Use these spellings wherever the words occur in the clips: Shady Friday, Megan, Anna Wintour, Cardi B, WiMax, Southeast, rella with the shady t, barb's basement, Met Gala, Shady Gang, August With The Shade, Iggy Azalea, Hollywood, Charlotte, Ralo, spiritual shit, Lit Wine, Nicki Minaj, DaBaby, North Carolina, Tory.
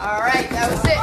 All right, that was it.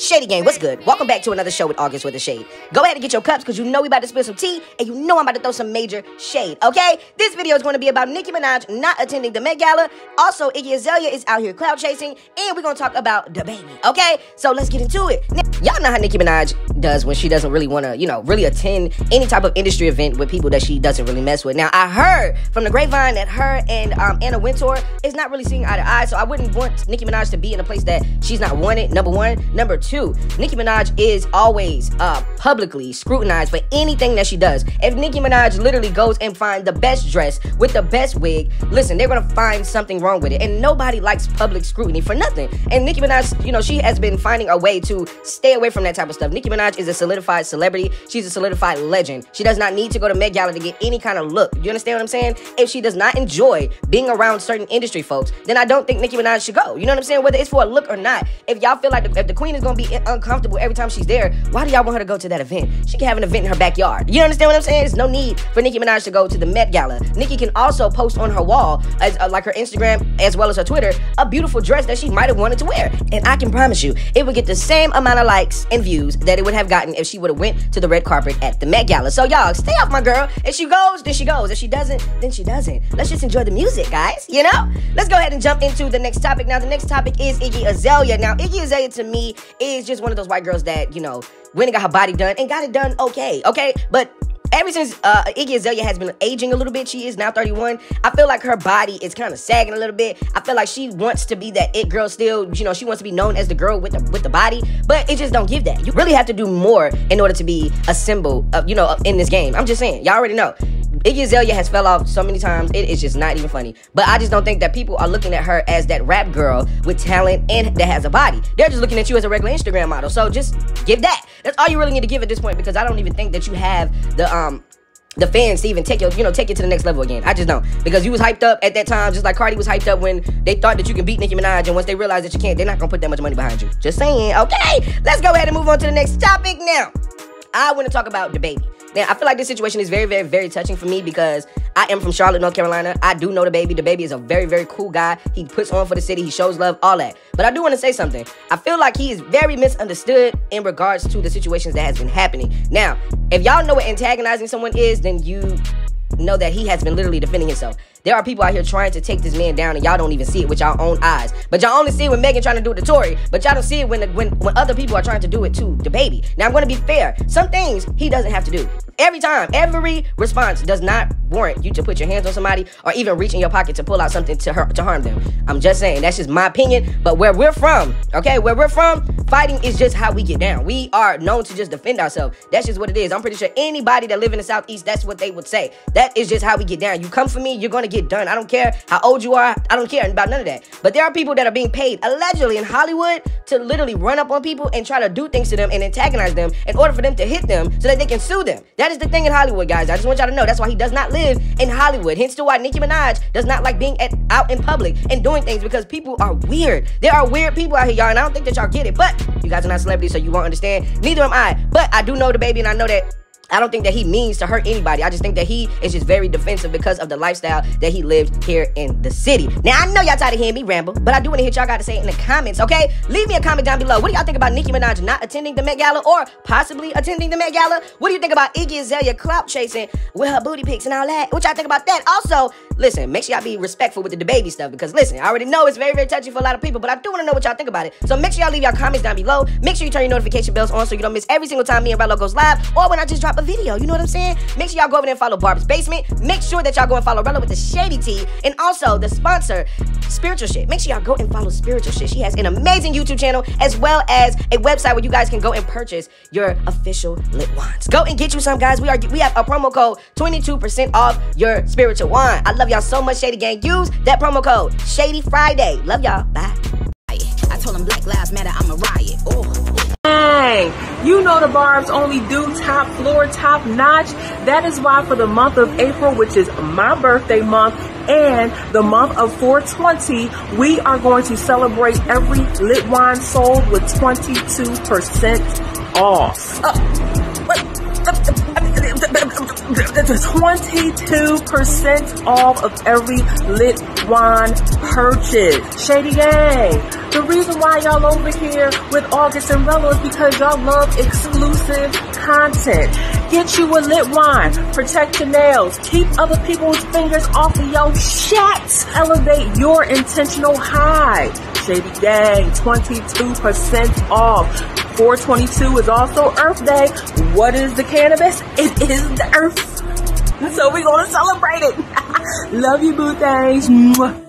Shady Gang, what's good? Welcome back to another show with August with the Shade. Go ahead and get your cups because you know we about to spill some tea and you know I'm about to throw some major shade, okay? This video is going to be about Nicki Minaj not attending the Met Gala. Also, Iggy Azalea is out here cloud chasing, and we're going to talk about DaBaby, okay? So let's get into it. Y'all know how Nicki Minaj does when she doesn't really want to, you know, really attend any type of industry event with people that she doesn't really mess with. Now, I heard from the grapevine that her and Anna Wintour is not really seeing eye to eye, so I wouldn't want Nicki Minaj to be in a place that she's not wanted, number one. Number two, Nicki Minaj is always publicly scrutinized for anything that she does. If Nicki Minaj literally goes and finds the best dress with the best wig, listen, they're going to find something wrong with it, and nobody likes public scrutiny for nothing. And Nicki Minaj, you know, she has been finding a way to stay away from that type of stuff. Nicki Minaj is a solidified celebrity. She's a solidified legend. She does not need to go to Met Gala to get any kind of look. Do you understand what I'm saying? If she does not enjoy being around certain industry folks, then I don't think Nicki Minaj should go. You know what I'm saying? Whether it's for a look or not. If y'all feel like if the queen is going to be uncomfortable every time she's there, why do y'all want her to go to that event? She can have an event in her backyard. You understand what I'm saying? There's no need for Nicki Minaj to go to the Met Gala. Nicki can also post on her wall, as like her Instagram as well as her Twitter, a beautiful dress that she might have wanted to wear. And I can promise you, it would get the same amount of likes and views that it would have gotten if she would have went to the red carpet at the Met Gala. So y'all, stay off my girl. If she goes, then she goes. If she doesn't, then she doesn't. Let's just enjoy the music, guys, you know? Let's go ahead and jump into the next topic. Now, the next topic is Iggy Azalea. Now, Iggy Azalea, to me, is just one of those white girls that, you know, went and got her body done and got it done okay? But ever since Iggy Azalea has been aging a little bit, she is now 31, I feel like her body is kind of sagging a little bit. I feel like she wants to be that it girl still. You know, she wants to be known as the girl with the body, but it just don't give that. You really have to do more in order to be a symbol of, you know, in this game. I'm just saying, y'all already know. Iggy Azalea has fell off so many times, it is just not even funny. But I just don't think that people are looking at her as that rap girl with talent and that has a body. They're just looking at you as a regular Instagram model. So just give that. That's all you really need to give at this point, because I don't even think that you have the fans to even take your, you know, take it to the next level again. I just don't. Because you was hyped up at that time, just like Cardi was hyped up when they thought that you can beat Nicki Minaj, and once they realize that you can't, they're not going to put that much money behind you. Just saying, okay? Let's go ahead and move on to the next topic now. I want to talk about DaBaby. Now, I feel like this situation is very, very, very touching for me because I am from Charlotte, North Carolina. I do know DaBaby. DaBaby is a very, very cool guy. He puts on for the city. He shows love, all that. But I do want to say something. I feel like he is very misunderstood in regards to the situations that has been happening. Now, if y'all know what antagonizing someone is, then you know that he has been literally defending himself. There are people out here trying to take this man down, and y'all don't even see it with y'all own eyes. But y'all only see it when Megan trying to do it to Tory, but y'all don't see it when other people are trying to do it to DaBaby. Now, I'm going to be fair. Some things he doesn't have to do. Every time, every response does not warrant you to put your hands on somebody or even reach in your pocket to pull out something to harm them. I'm just saying, that's just my opinion. But where we're from, okay, where we're from, fighting is just how we get down. We are known to just defend ourselves. That's just what it is. I'm pretty sure anybody that live in the Southeast, that's what they would say. That is just how we get down. You come for me, you're going to get done. I don't care how old you are. I don't care about none of that. But there are people that are being paid, allegedly in Hollywood, to literally run up on people and try to do things to them and antagonize them in order for them to hit them so that they can sue them. That is the thing in Hollywood, guys. I just want y'all to know. That's why he does not live in Hollywood. Hence to why Nicki Minaj does not like being out in public and doing things, because people are weird. There are weird people out here, y'all, and I don't think that y'all get it. But you guys are not celebrities, so you won't understand. Neither am I. But I do know DaBaby, and I know that I don't think that he means to hurt anybody. I just think that he is just very defensive because of the lifestyle that he lived here in the city. Now, I know y'all tired of hearing me ramble, but I do want to hear y'all got to say it in the comments, okay? Leave me a comment down below. What do y'all think about Nicki Minaj not attending the Met Gala or possibly attending the Met Gala? What do you think about Iggy Azalea clout chasing with her booty pics and all that? What y'all think about that? Also, listen, make sure y'all be respectful with the DaBaby stuff, because, listen, I already know it's very, very touchy for a lot of people, but I do want to know what y'all think about it. So make sure y'all leave y'all comments down below. Make sure you turn your notification bells on so you don't miss every single time me and Ralo goes live or when I just drop a video. You know what I'm saying? Make sure y'all go over there and follow Barb's Basement. Make sure that y'all go and follow Rella with the Shady T, and also the sponsor, Spiritual Shit. Make sure y'all go and follow Spiritual Shit. She has an amazing YouTube channel as well as a website where you guys can go and purchase your official lit wines. Go and get you some, guys. We have a promo code 22% off your spiritual wine. I love y'all so much, Shady Gang. Use that promo code, Shady Friday. Love y'all. Bye. I told them Black Lives Matter. I'm a riot. Oh. You know the Barbs only do top floor, top notch. That is why for the month of April, which is my birthday month, and the month of 420, we are going to celebrate every lit wine sold with 22% off. 22% off of every Lit Wine purchase. Shady Gang. The reason why y'all over here with August and Rella is because y'all love exclusive content. Get you a Lit Wine. Protect your nails. Keep other people's fingers off of your shit. Elevate your intentional high. Shady Gang, 22% off. 4/22 is also Earth Day. What is the cannabis? It is the earth. So we're going to celebrate it. Love you, boo things.